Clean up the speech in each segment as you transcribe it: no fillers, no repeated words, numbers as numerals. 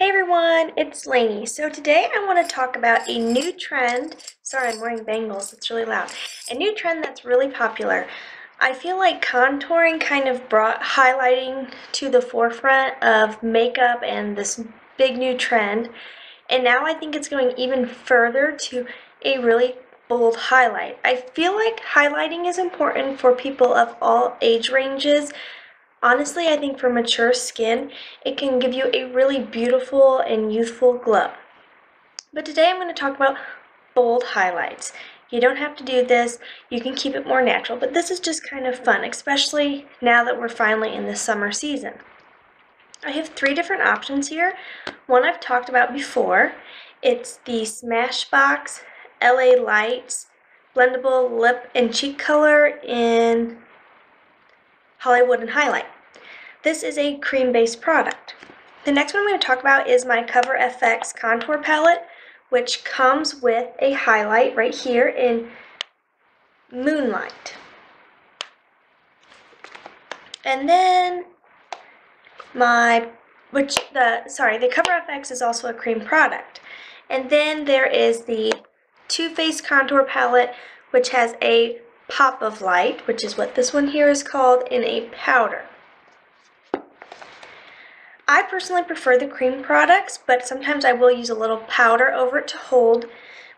Hey everyone, it's Lainey. So today I want to talk about a new trend. Sorry, I'm wearing bangles, it's really loud. A new trend that's really popular. I feel like contouring kind of brought highlighting to the forefront of makeup and this big new trend. And now I think it's going even further to a really bold highlight. I feel like highlighting is important for people of all age ranges. Honestly, I think for mature skin, it can give you a really beautiful and youthful glow. But today I'm going to talk about bold highlights. You don't have to do this. You can keep it more natural, but this is just kind of fun, especially now that we're finally in the summer season. I have three different options here. One I've talked about before. It's the Smashbox LA Lights Blendable Lip and Cheek Color in Hollywood and Highlight. This is a cream-based product. The next one I'm going to talk about is my Cover FX Contour Palette, which comes with a highlight right here in Moonlight. And then the Cover FX is also a cream product. And then there is the Too Faced Contour Palette, which has a Pop of Light, which is what this one here is called, in a powder. I personally prefer the cream products, but sometimes I will use a little powder over it to hold.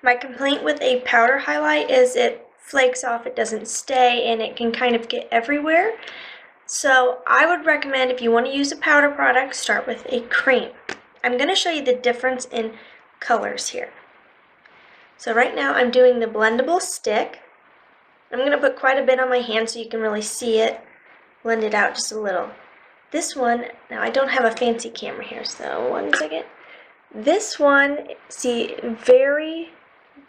My complaint with a powder highlight is it flakes off, it doesn't stay, and it can kind of get everywhere. So I would recommend, if you want to use a powder product, start with a cream. I'm going to show you the difference in colors here. So right now I'm doing the blendable stick. I'm going to put quite a bit on my hand so you can really see it, blend it out just a little. This one, now I don't have a fancy camera here, so one second. This one, see, very,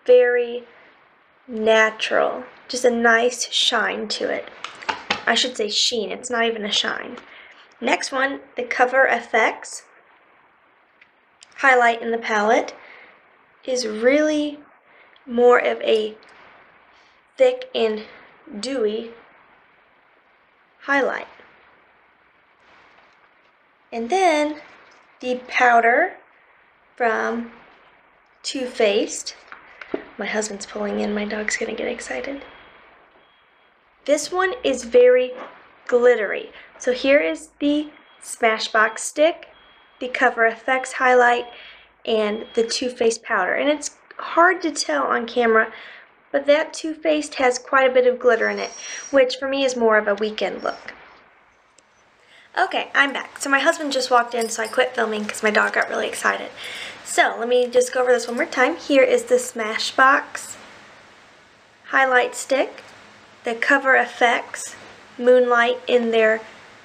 very natural. Just a nice shine to it. I should say sheen, it's not even a shine. Next one, the Cover FX highlight in the palette is really more of a thick and dewy highlight. And then the powder from Too Faced. My husband's pulling in, my dog's gonna get excited. This one is very glittery. So here is the Smashbox stick, the Cover FX highlight, and the Too Faced powder. And it's hard to tell on camera, but that Too Faced has quite a bit of glitter in it, which for me is more of a weekend look. Okay, I'm back. So my husband just walked in, so I quit filming because my dog got really excited. So let me just go over this one more time. Here is the Smashbox highlight stick, the Cover FX Moonlight in their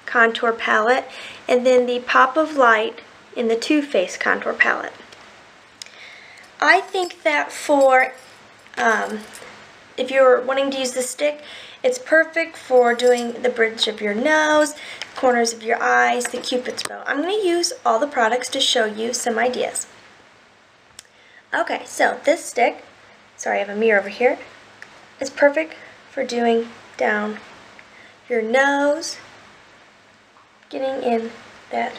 contour palette, and then the Pop of Light in the Too Faced contour palette. I think that for if you're wanting to use the stick, it's perfect for doing the bridge of your nose, corners of your eyes, the cupid's bow. I'm going to use all the products to show you some ideas. Okay, so this stick, sorry, I have a mirror over here, is perfect for doing down your nose, getting in that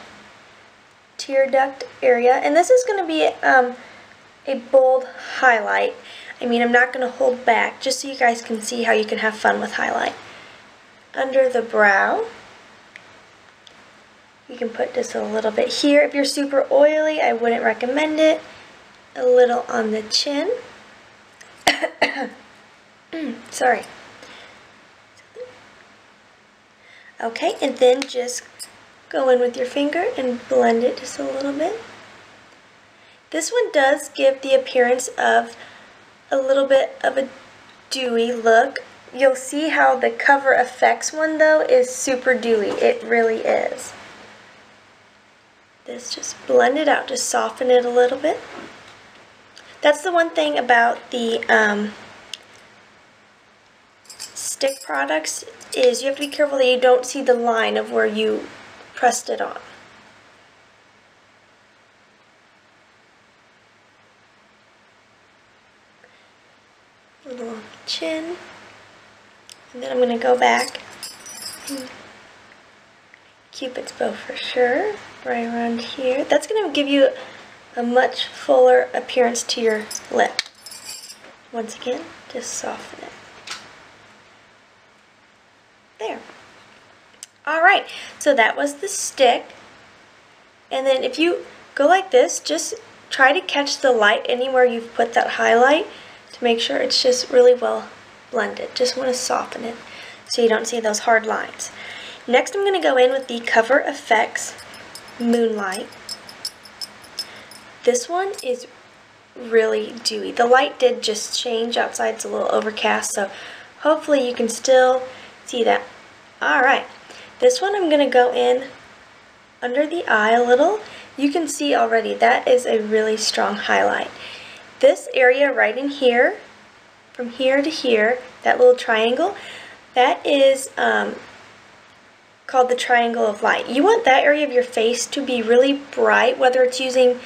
tear duct area. And this is going to be a bold highlight. I mean, I'm not going to hold back, just so you guys can see how you can have fun with highlight. Under the brow, you can put just a little bit here. If you're super oily, I wouldn't recommend it. A little on the chin. Sorry. Okay, and then just go in with your finger and blend it just a little bit. This one does give the appearance of a little bit of a dewy look. You'll see how the Cover FX one, though, is super dewy. It really is. This, just blend it out, just soften it a little bit. That's the one thing about the stick products, is you have to be careful that you don't see the line of where you pressed it on. Little chin, and then I'm going to go back, Cupid's bow for sure, right around here. That's going to give you a much fuller appearance to your lip. Once again, just soften it. There. Alright, so that was the stick. And then if you go like this, just try to catch the light anywhere you've put that highlight to make sure it's just really well blended. Just want to soften it so you don't see those hard lines. Next, I'm going to go in with the Cover FX Moonlight. This one is really dewy. The light did just change. Outside's a little overcast, so hopefully you can still see that. Alright, this one I'm going to go in under the eye a little. You can see already that is a really strong highlight. This area right in here, from here to here, that little triangle, that is called the triangle of light. You want that area of your face to be really bright, whether it's using,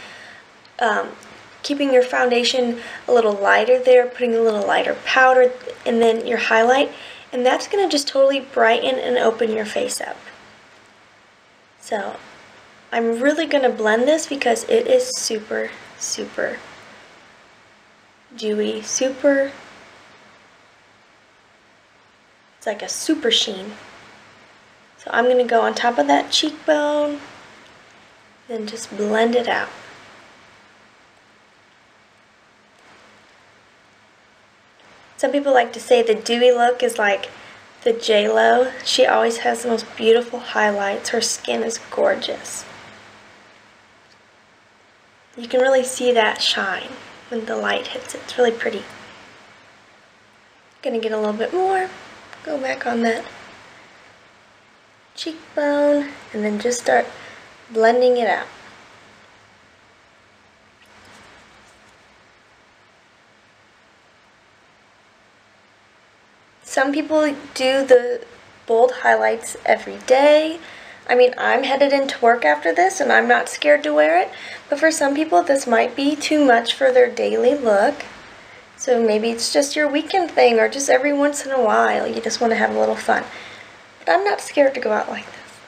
keeping your foundation a little lighter there, putting a little lighter powder, and then your highlight, and that's going to just totally brighten and open your face up. So I'm really going to blend this because it is super, super dewy, super, it's like a super sheen. So I'm going to go on top of that cheekbone, then just blend it out. Some people like to say the dewy look is like the J-Lo. She always has the most beautiful highlights. Her skin is gorgeous. You can really see that shine when the light hits it. It's really pretty. Gonna get a little bit more. Go back on that cheekbone and then just start blending it out. Some people do the bold highlights every day. I mean, I'm headed into work after this and I'm not scared to wear it, but for some people this might be too much for their daily look. So maybe it's just your weekend thing or just every once in a while you just want to have a little fun. But I'm not scared to go out like this.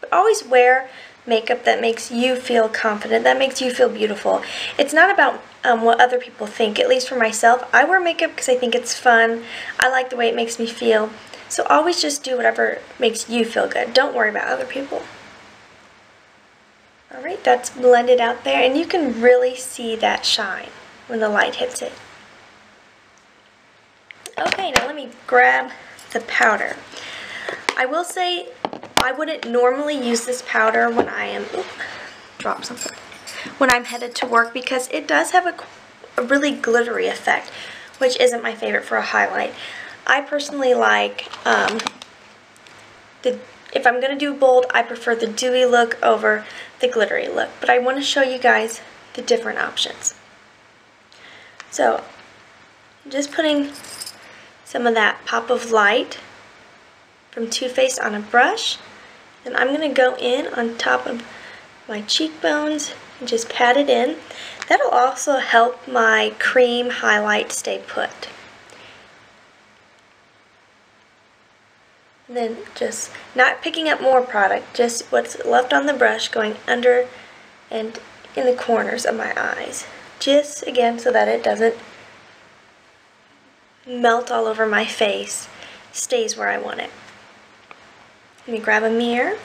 But always wear makeup that makes you feel confident, that makes you feel beautiful. It's not about what other people think. At least for myself, I wear makeup because I think it's fun. I like the way it makes me feel. So always just do whatever makes you feel good. Don't worry about other people. Alright, that's blended out there, and you can really see that shine when the light hits it. Okay, now let me grab the powder. I will say I wouldn't normally use this powder when I am, when I'm headed to work, because it does have a really glittery effect, which isn't my favorite for a highlight. I personally like, if I'm going to do bold, I prefer the dewy look over the glittery look, but I want to show you guys the different options. So, just putting some of that Pop of Light from Too Faced on a brush, and I'm going to go in on top of my cheekbones and just pat it in. That'll also help my cream highlight stay put. And then just not picking up more product, just what's left on the brush going under and in the corners of my eyes. Just again so that it doesn't melt all over my face, stays where I want it. Let me grab a mirror.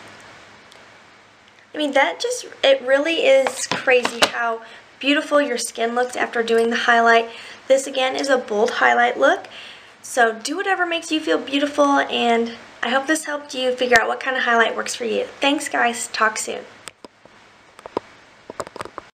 I mean, that just, it really is crazy how beautiful your skin looks after doing the highlight. This again is a bold highlight look. So do whatever makes you feel beautiful, and I hope this helped you figure out what kind of highlight works for you. Thanks guys, talk soon.